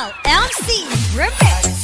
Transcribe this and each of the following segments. LLC remix.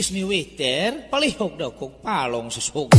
Kiss me waiter, palihok daw kong palong susuka.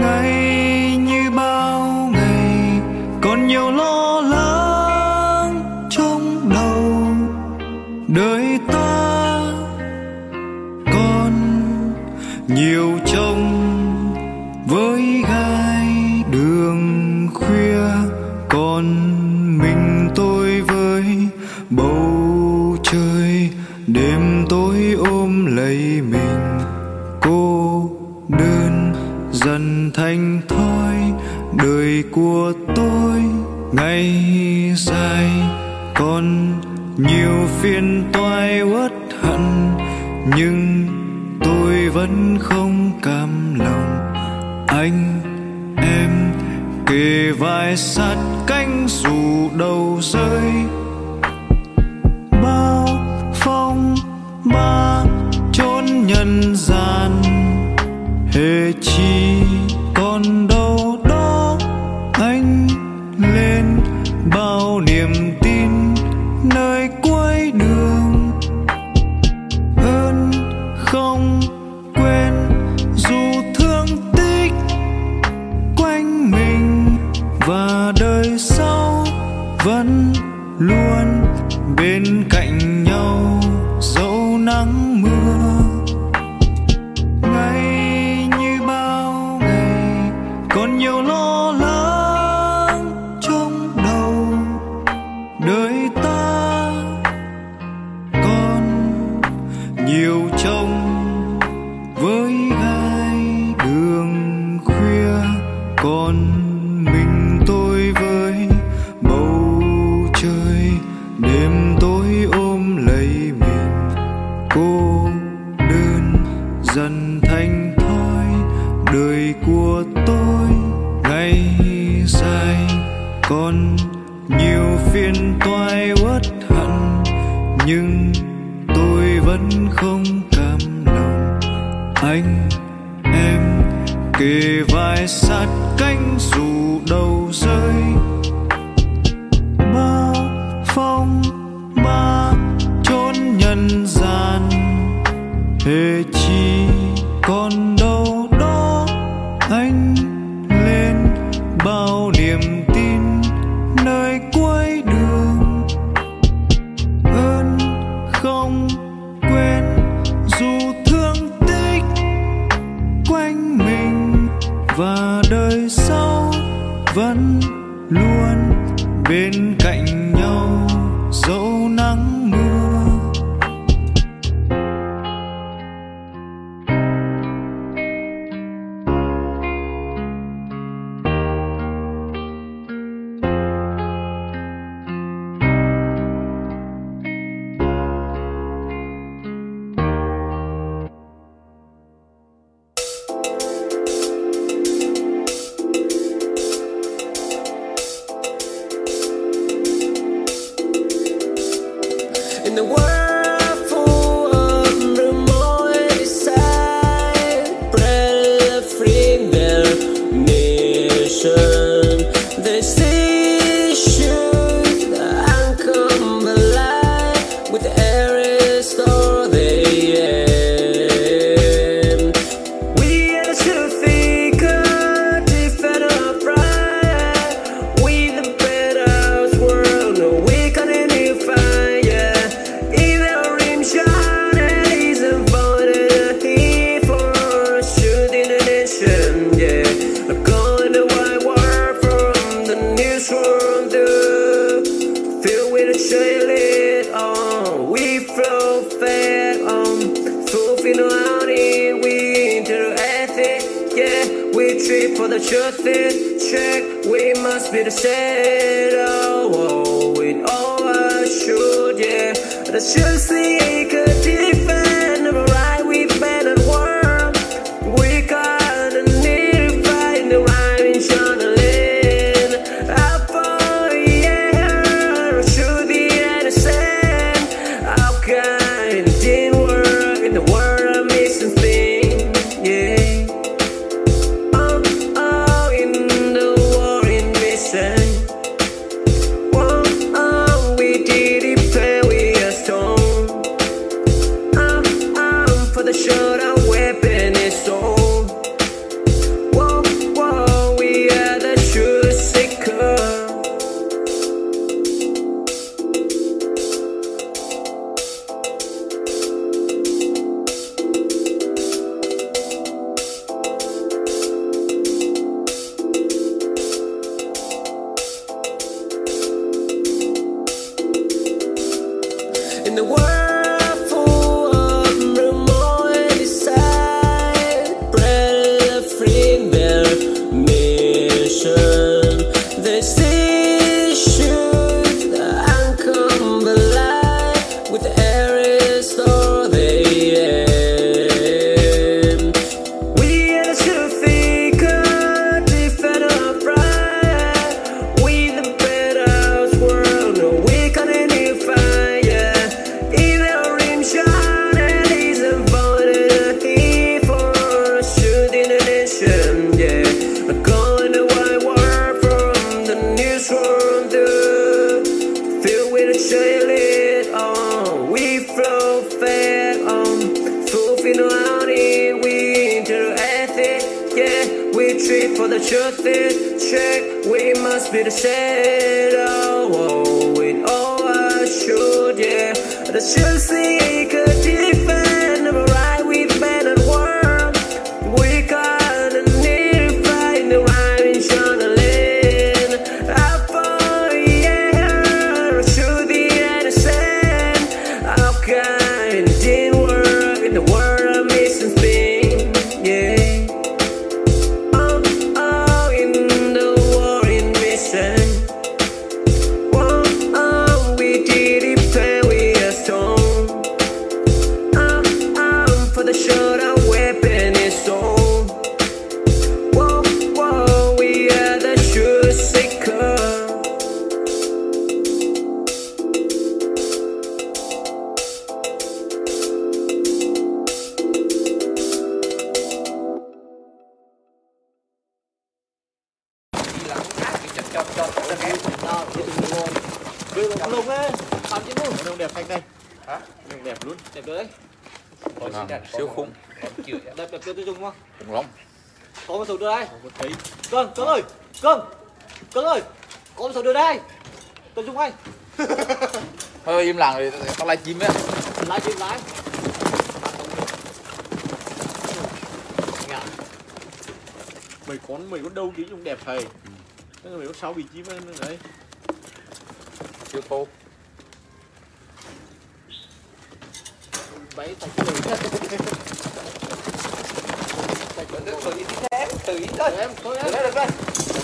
Nay như bao ngày còn nhiều lo lắng trong đầu, đời ta còn nhiều trông với gai đường khuya, còn mình tôi với bầu trời đêm tối ôm lấy mình cô đơn. Dần thành thói đời của tôi ngày dài, còn nhiều phiền toái uất hận, nhưng tôi vẫn không cam lòng. Anh em kề vai sát cánh dù đầu rơi bao phong ba chốn nhân gian, hề chi còn đâu đó anh lên bao niềm tin nơi cuối đường. Ơn không quên dù thương tích quanh mình, và đời sau vẫn luôn bên cạnh nhau dẫu nắng mưa. Còn nhiều lo lắng trong đầu, đời ta còn nhiều trông với gai đường khuya, còn mình tôi với bầu trời đêm tối ôm lấy mình cô đơn. Dần thành thói đời của tôi dài, còn nhiều phiền toái uất hận, nhưng tôi vẫn không cam lòng. Anh em kề vai sát cánh dù đầu rơi bao phong ba chốn nhân gian, hề chi còn đâu đó anh lên bao niềm tin nơi cuối đường. Ơn không quên dù thương tích quanh mình, và đời sau vẫn luôn bên cạnh nhau dẫu nắng mưa. The world full of turmoil, desire, prayer, free their nation. They say should come alive with every story they end. We are still figure defend our pride. We the better world, no we can unify. For the truth is check, we must be the same. Oh, we all are sure, yeah. The truth seeker defend the right we better world. We got the need to find the right in channeling. Up for yeah, should be the same. How can it didn't work in the world of missing things, yeah. retreat, for the truth is trick. We must be the shadow, oh, in all our shoot, yeah. The truth seeker defend the right with man and world. We gotta need find the right in journaling. Up for yeah, shoot the innocent. Our kind didn't work in the world of missing things, yeah. Lùng lên, bắn chứ luôn. Lùng đẹp anh đây. Hả? Lùng đẹp luôn. Đẹp đấy. Siêu khủng. Đẹp đẹp tiêu dùng không? Khủng lắm. Có một số đưa đây. Cưng ơi, Cưng ơi, có một số đưa đây. Tiêu dùng anh. Thôi im lặng rồi, tao lái chim đấy. Lái chim lái. Mày có đâu chứ dùng đẹp thầy. Mày có 6 bị chim lên đấy. Chưa khô bấy tay từ thế từ ít thôi em thôi em được đây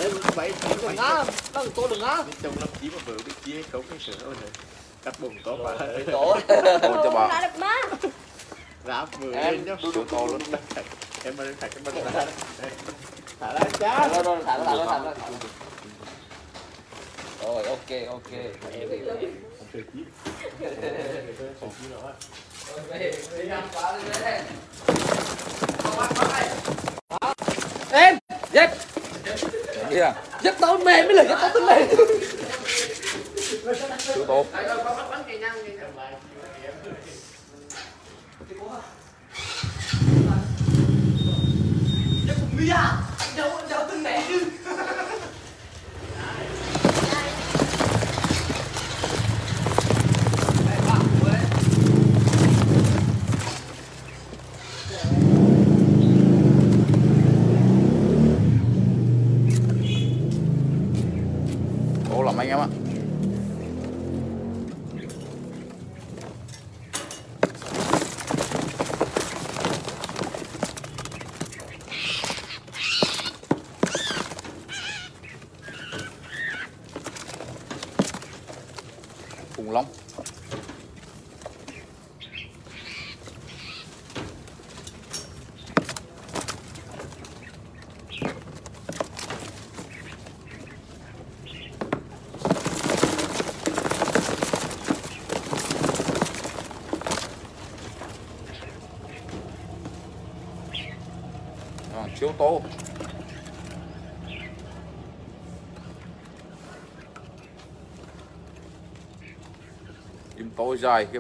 đây bấy đừng ngã đừng tôi đừng ngã trong năm chỉ mà vừa biết chia không cái sự thôi cắt bùn có bà tổ cho bà ráp vừa lên nhá sữa to luôn em mà lên thạch cái bên này thả ra chá thả ra rồi, ok. Em, dép. Dép tao mềm mới là dép tao tính mềm. Chưa tốt. Dép cũng đi à. Đâu tính mẹ chứ. Cùng lắm. Còn chiếu tố. Kim tố dài kìa.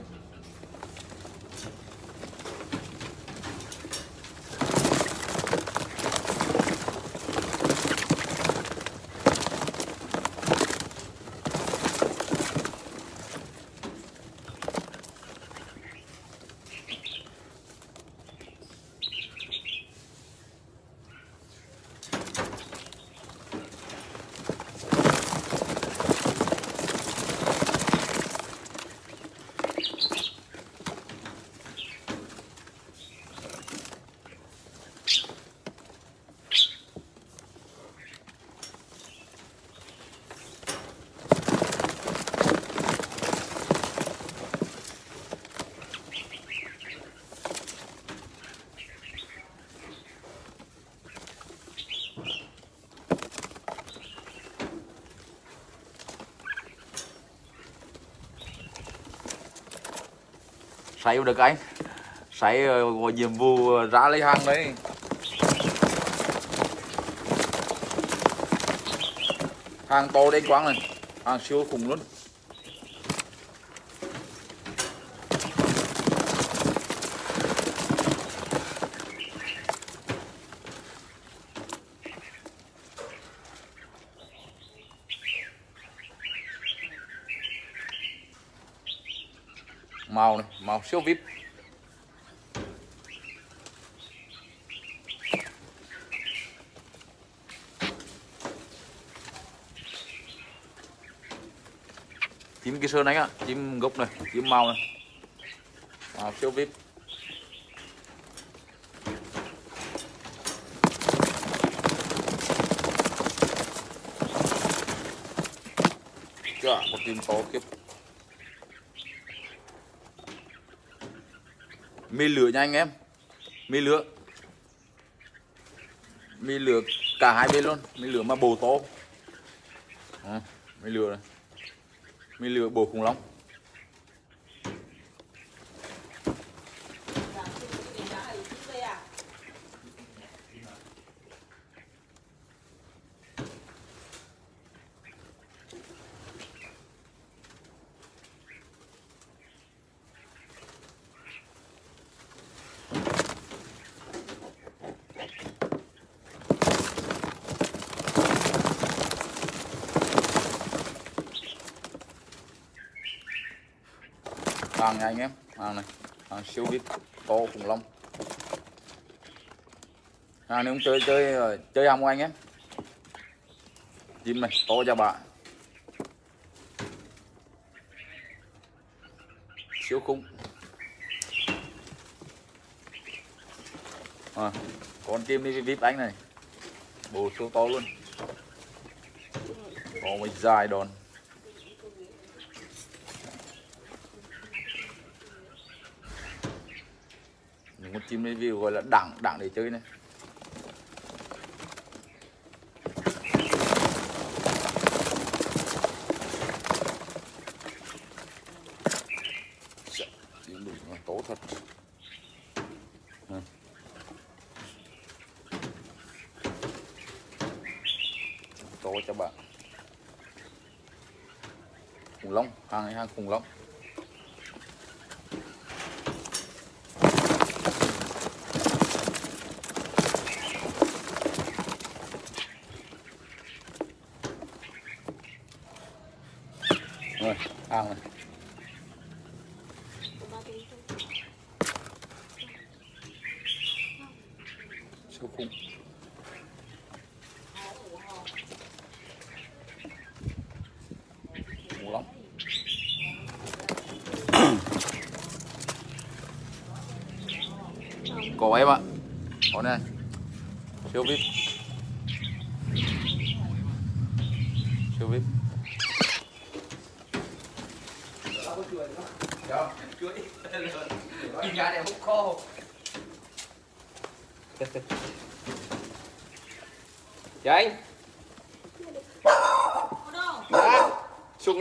Sấy được anh, sấy gọi nhiệm vụ ra lấy hàng đấy. Hàng to đấy quán này, hàng siêu khủng luôn. màu này, màu siêu vip. Chim kia sơn anh á, chim gốc này, chim màu này, màu siêu vip. Một chim to kiếp. Mì lửa nha anh em, mì lửa cả hai bên luôn, mì lửa mà bồ to, mì lửa này, mì lửa bồ khủng long. Hàng nha anh em, hàng này, hàng siêu vip to khủng long. Hàng này cũng chơi hàng của anh em. Chim này to cho bạn, siêu khủng. Con chim đi vip anh này, bồ siêu to luôn, có mấy dài đòn. Một chim review gọi là đẳng để chơi này. Chim đủ nó tố thật. Tố cho bạn. Khủng long, hàng này hàng khủng long. Rồi, ăn này. Siêu khủng. Khủng lắm. Có em ạ. Có này. Siêu vip. Siêu vip. Dạ anh xuống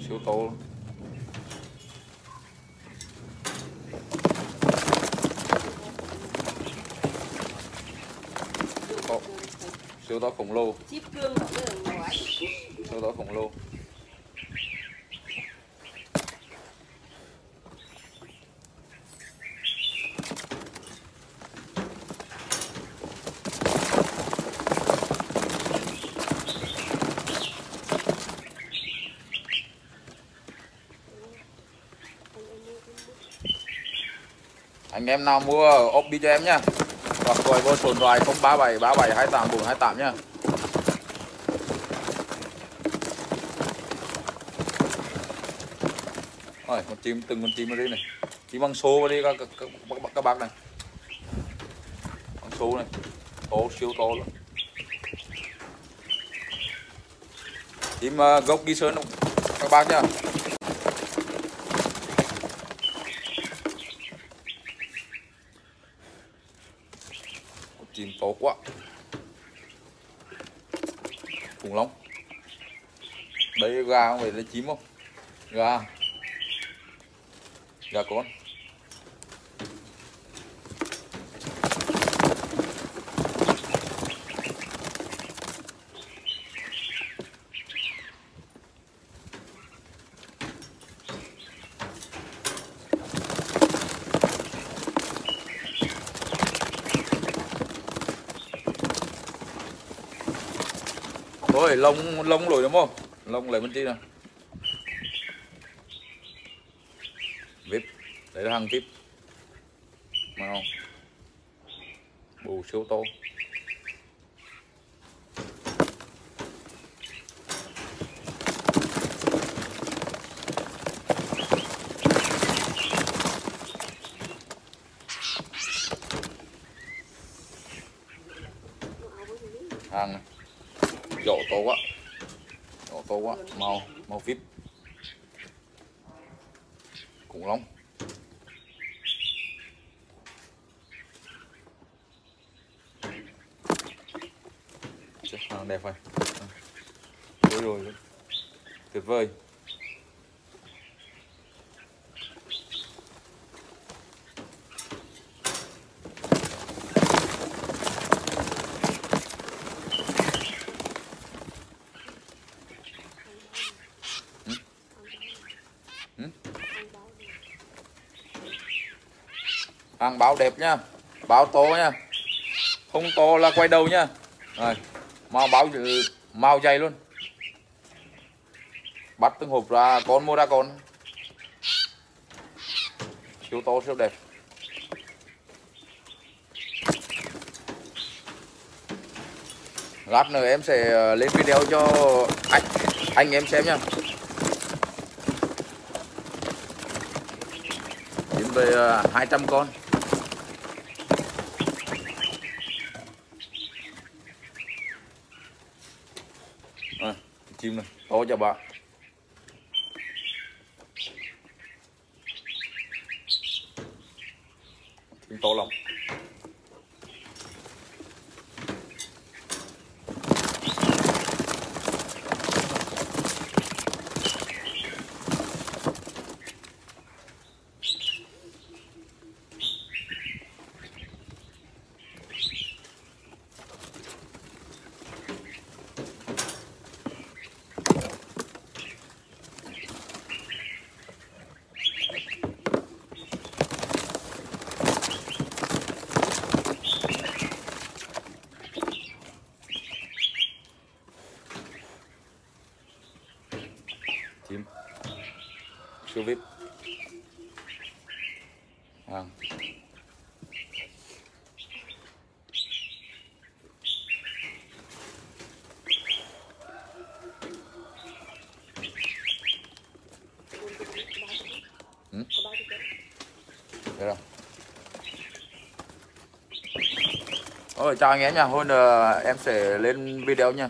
Siêu to luôn. Siêu to khổng lồ. Siêu to khổng lồ. Anh em nào mua OP cho em nhá, hoặc gọi vô số điện thoại 0373728428 nhá. Rồi, con chim từng con chim nó đi này, chim bằng số đi các bác này, bằng số này, to siêu to luôn. Chim gốc ghi sơn các bác nhá. Chim to quá, khủng long. Đấy gà không phải là chim không? Gà Yeah, go on. Thôi lông lông rồi đúng không? Lông lấy bên tí nào. Vip, đấy là hàng vip. Màu bù siêu to. Hàng này. Dỗ to quá, màu vip cũng lắm. Chắc là đẹp rồi, rồi rồi, tuyệt vời. Hàng báo đẹp nha, báo to nha, không to là quay đầu nha. Rồi, màu dày luôn. Bắt từng hộp ra con, mua ra con. Siêu to siêu đẹp. Lát nữa em sẽ lên video cho anh em xem nha. Đến về 200 con. Chim này to cho bạn. Chim to lắm. Siêu vip à. Được rồi. Ôi, chào anh em nha, hôm nay em sẽ lên video nha.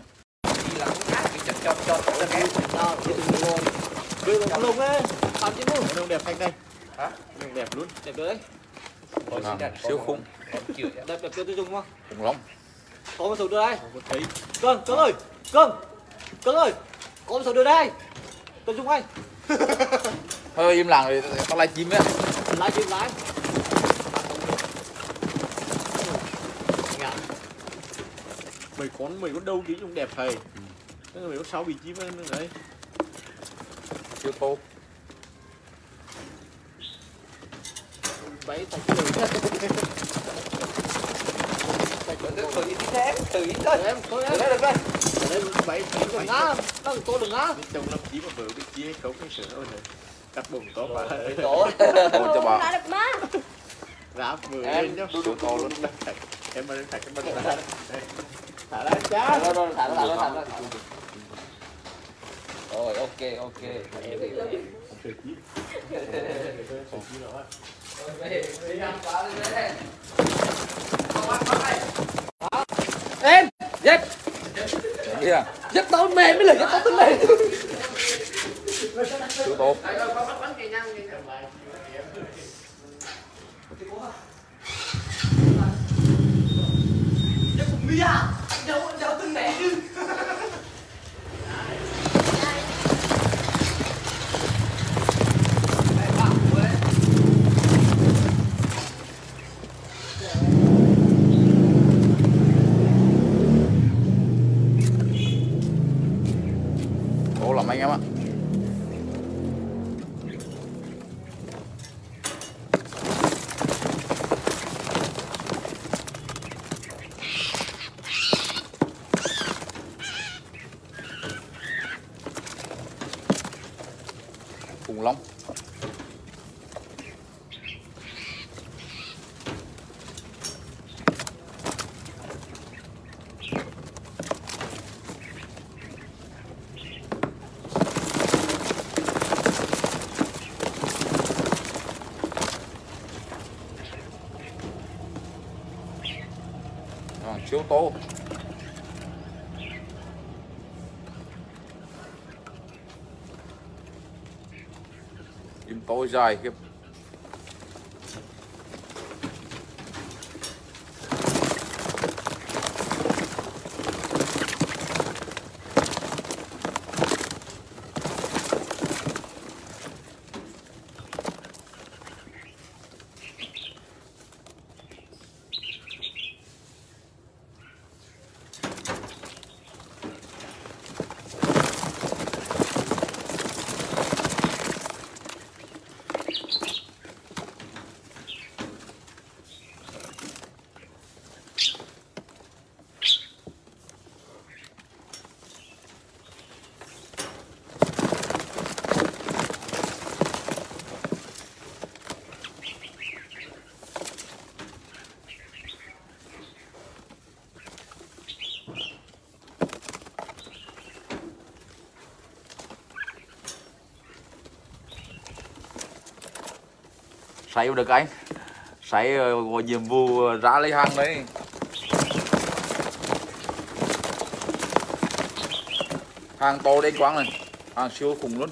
Lùng ấy, ăn chứ luôn. Lùng đẹp canh đây. Hả? Lùng đẹp luôn, đẹp đấy. Còn đẹp siêu khủng. Đẹp đẹp chưa tôi dùng không? Khủng lắm. Có một số đưa đây. Cưng ơi, Cưng ơi. Có một số đưa đây. Tôi dùng anh. Thôi im lặng rồi, tao lái chim ấy. Lái chim lái. Mấy con đâu tí dùng đẹp thầy. Mấy con 6 bị chim ấy đấy. Chưa tốt. Bấy thật nhiều. Từ ít thế, từ ít thôi. Từ đây được đây. Bấy thật nhiều. Nó tôi đừng á. Trong năm chỉ mà vừa biết chia không cái sự thôi. Cắt bụng có bà. Tốt. Tốt cho bà. Đã được má. Ráp vừa lên nhá. Số to luôn. Em ơi, thật cái bên này. Thả ra chá. Thả ra. Rồi, ok. Em, dép. Kìa, dép tao mềm mới là dép tao tính mềm. Chưa tốt. Dép cũng mía, dao tính mẹ chứ. anh em ạ. Khủng long. Chiếu tô. Im tô dài kìa. Sấy được anh, sấy gọi nhiệm vụ ra lấy hàng đấy. Hàng to đến quán này, hàng siêu khủng luôn.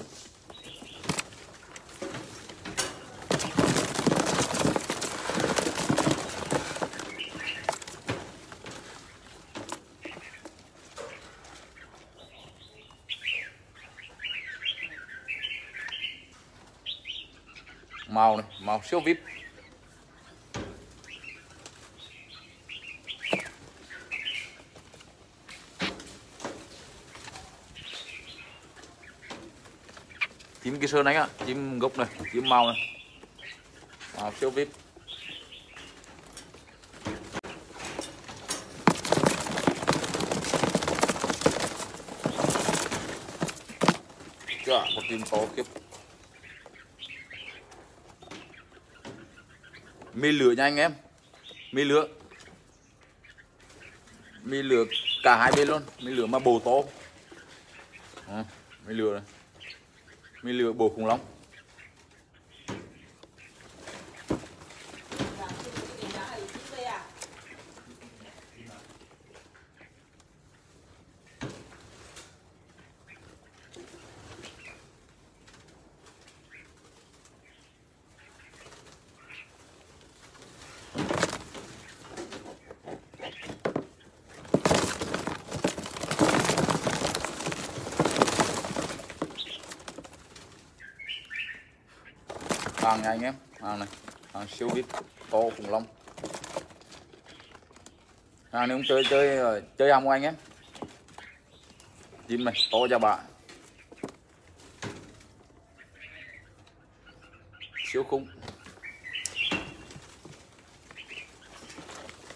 Màu này, màu siêu vip. Chim kia sơn này á, chim gốc này, chim màu này. Màu siêu vip. Chưa, một chim to kiếp. Mì lửa nha anh em, mì lửa cả hai bên luôn, mì lửa mà bồ to, mì lửa này, mì lửa bồ khủng long. Hàng nha anh em, hàng này, hàng siêu vip, to khủng long. Hàng này cũng chơi hàng của anh em. Chim này, to cho bà. Siêu khủng.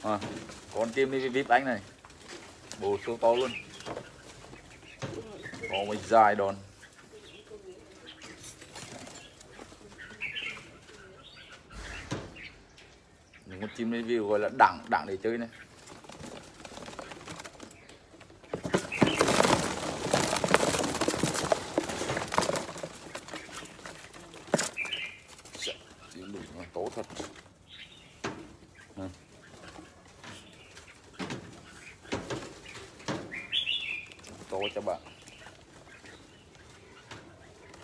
À, con chim đi vip anh này. Bồ siêu to luôn. Có mấy dài đòn. Một chim review gọi là đẳng để chơi này. Chim đủ nó tố thật. Tố cho bạn.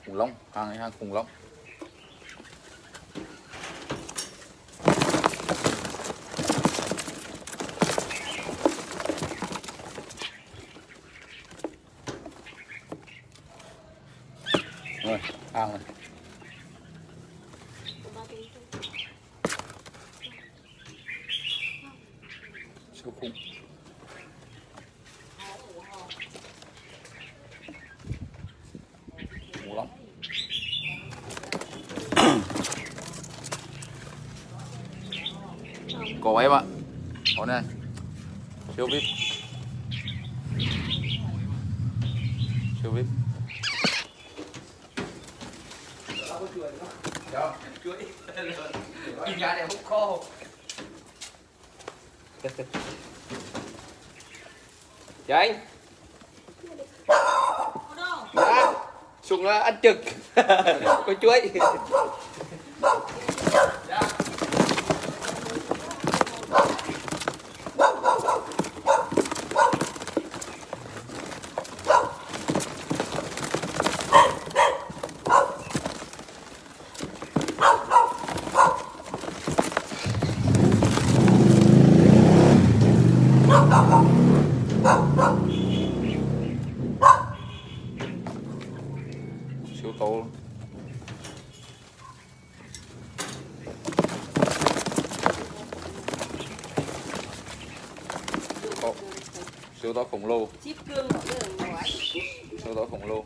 Khủng long, hàng này hàng khủng long. Rồi, hàng này. Siêu khủng. cổ em ạ. Con này siêu VIP, siêu VIP. Chị anh à, Sùng ăn trực có chuối. Siêu to luôn. Siêu to khổng lồ. Siêu to khổng lồ.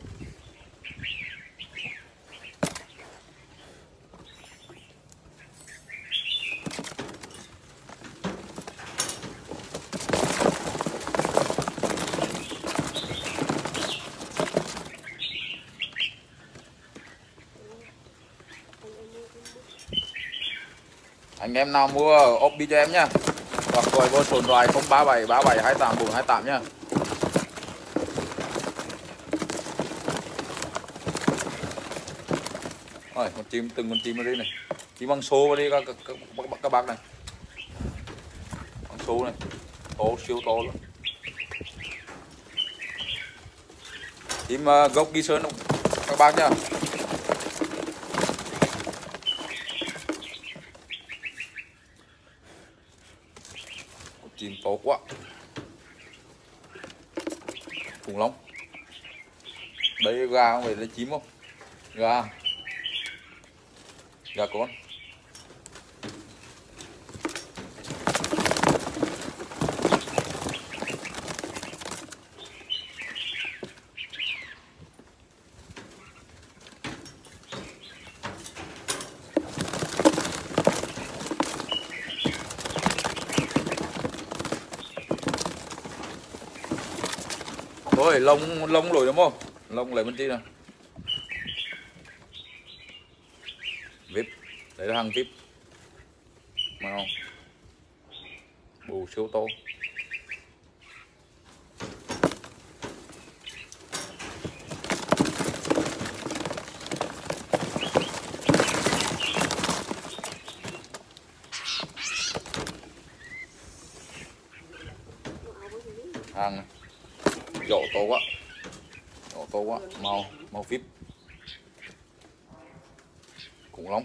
Anh em nào mua Oppi cho em nhá, hoặc gọi vô số điện thoại 0373728428 nhá. Rồi con chim, từng con chim nó đi này, chim bằng số nó đi các bác này, bằng số này, to siêu to luôn. Chim gốc ghi sơn các bác nhá. Chim to quá, khủng long. Đấy gà không phải là chim không? Gà, gà con. Thôi lông lông rồi đúng không? Lông lấy bên chi nào. Vip, đấy là hàng vip. Màu bù siêu to. Hàng này. Dỗ to quá, dỗ to quá, màu, màu vip. Cũng lắm.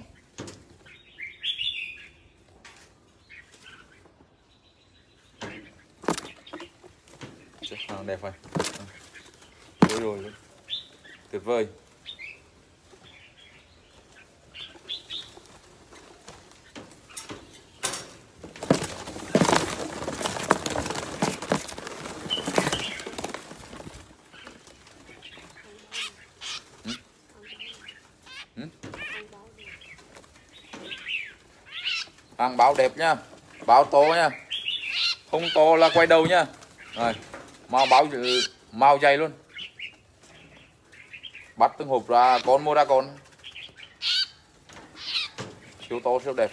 Chết, đẹp rồi. Rồi rồi, tuyệt vời. Hàng báo đẹp nhá, báo to nhá, không to là quay đầu nhá. Rồi, màu báo màu dày luôn. Bắt từng hộp ra con, mua ra con. Siêu to siêu đẹp.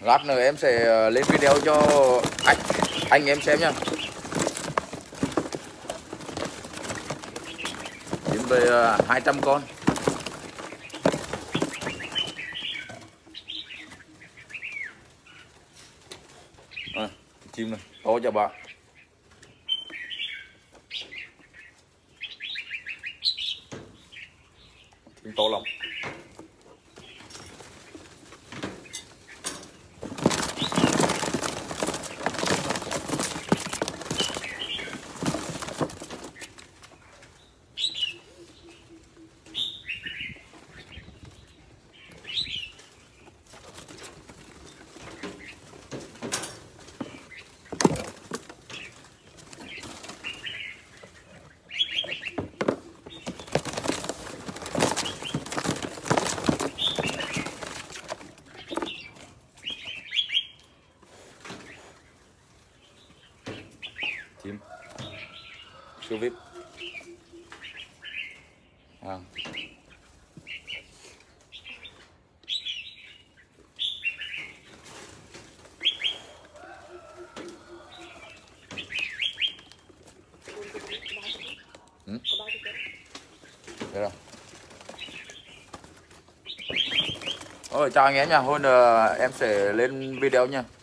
Lát nữa em sẽ lên video cho anh em xem nhá. Đến về 200 con. À, chim này to cho bà. Chim to lắm. Tô VIP. À. Ừ. Được rồi. Ôi chào anh em nha, hôm em sẽ lên video nha.